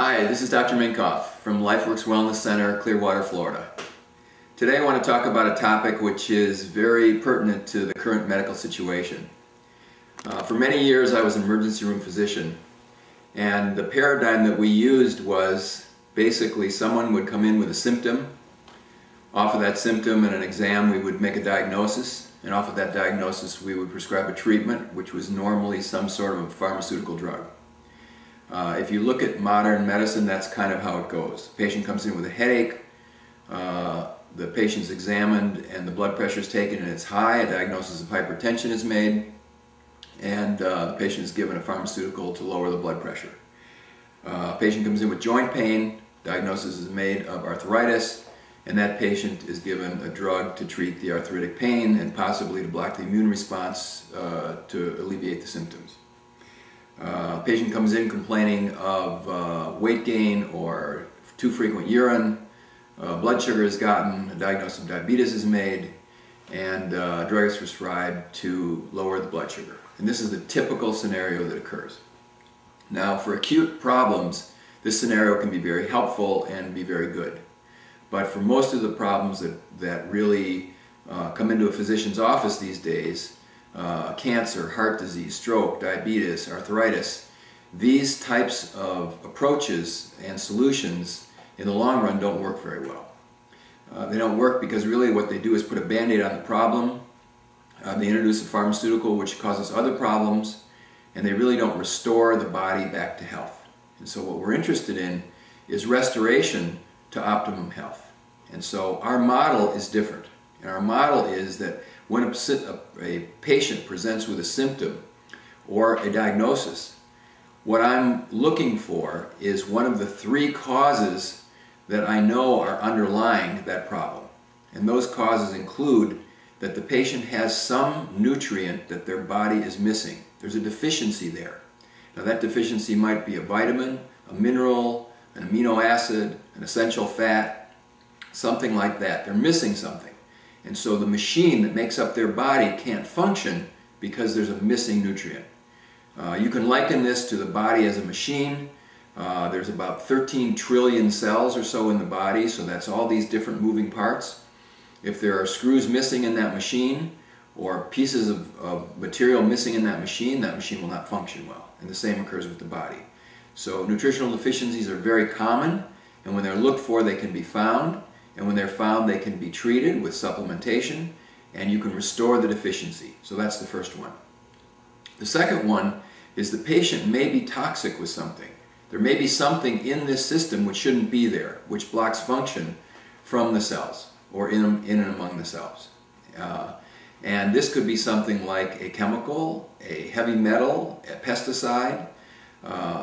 Hi, this is Dr. Minkoff from LifeWorks Wellness Center, Clearwater, Florida. Today I want to talk about a topic which is very pertinent to the current medical situation. For many years I was an emergency room physician, and the paradigm that we used was basically someone would come in with a symptom. Off of that symptom and an exam we would make a diagnosis, and off of that diagnosis we would prescribe a treatment, which was normally some sort of a pharmaceutical drug. If you look at modern medicine, that's kind of how it goes. The patient comes in with a headache, the patient's examined and the blood pressure is taken and it's high, a diagnosis of hypertension is made, and the patient is given a pharmaceutical to lower the blood pressure. A patient comes in with joint pain, diagnosis is made of arthritis, and that patient is given a drug to treat the arthritic pain and possibly to block the immune response to alleviate the symptoms. A patient comes in complaining of weight gain or too frequent urine, blood sugar is gotten, a diagnosis of diabetes is made, and a drug is prescribed to lower the blood sugar. And this is the typical scenario that occurs. Now, for acute problems, this scenario can be very helpful and be very good. But for most of the problems that really come into a physician's office these days, cancer, heart disease, stroke, diabetes, arthritis, these types of approaches and solutions in the long run don't work very well. They don't work because really what they do is put a band-aid on the problem, they introduce a pharmaceutical which causes other problems, and they really don't restore the body back to health. And so what we're interested in is restoration to optimum health. And so our model is different. And our model is that when a patient presents with a symptom or a diagnosis, what I'm looking for is one of the three causes that I know are underlying that problem. And those causes include that the patient has some nutrient that their body is missing. There's a deficiency there. Now that deficiency might be a vitamin, a mineral, an amino acid, an essential fat, something like that. They're missing something. And so the machine that makes up their body can't function because there's a missing nutrient. You can liken this to the body as a machine. There's about 13 trillion cells or so in the body, so that's all these different moving parts. If there are screws missing in that machine or pieces of material missing in that machine will not function well. And the same occurs with the body. So nutritional deficiencies are very common, and when they're looked for they can be found. And when they're found, they can be treated with supplementation, and you can restore the deficiency. So that's the first one. The second one is the patient may be toxic with something. There may be something in this system which shouldn't be there, which blocks function from the cells, or in and among the cells. And this could be something like a chemical, a heavy metal, a pesticide,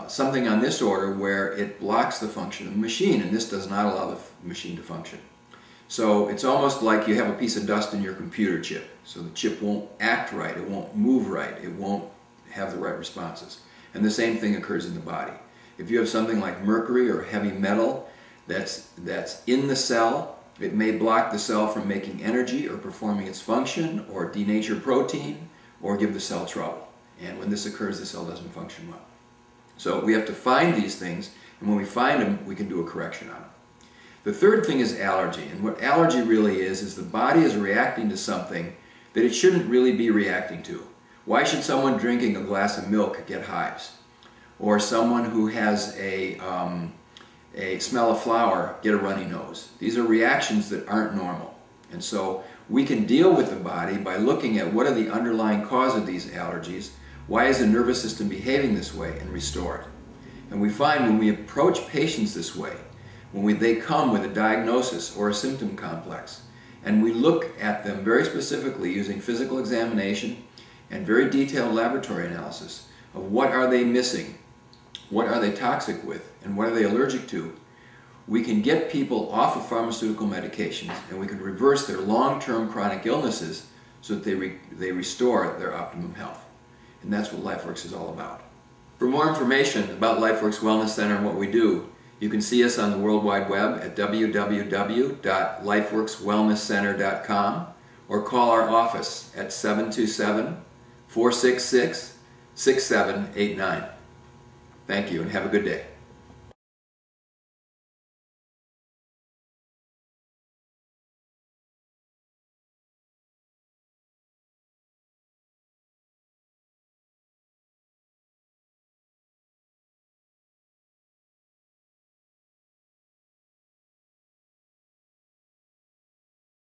something on this order where it blocks the function of the machine, and this does not allow the machine to function. So it's almost like you have a piece of dust in your computer chip. So the chip won't act right, it won't move right, it won't have the right responses. And the same thing occurs in the body. If you have something like mercury or heavy metal that's in the cell, it may block the cell from making energy or performing its function or denature protein or give the cell trouble. And when this occurs, the cell doesn't function well. So we have to find these things, and when we find them, we can do a correction on them. The third thing is allergy, and what allergy really is the body is reacting to something that it shouldn't really be reacting to. Why should someone drinking a glass of milk get hives? Or someone who has a smell of flour get a runny nose? These are reactions that aren't normal. And so we can deal with the body by looking at what are the underlying cause of these allergies. Why is the nervous system behaving this way, and restore it? And we find when we approach patients this way, when they come with a diagnosis or a symptom complex, and we look at them very specifically using physical examination and very detailed laboratory analysis of what are they missing, what are they toxic with, and what are they allergic to, we can get people off of pharmaceutical medications, and we can reverse their long-term chronic illnesses so that they restore their optimum health. And that's what LifeWorks is all about. For more information about LifeWorks Wellness Center and what we do, you can see us on the World Wide Web at www.lifeworkswellnesscenter.com or call our office at 727-466-6789. Thank you and have a good day.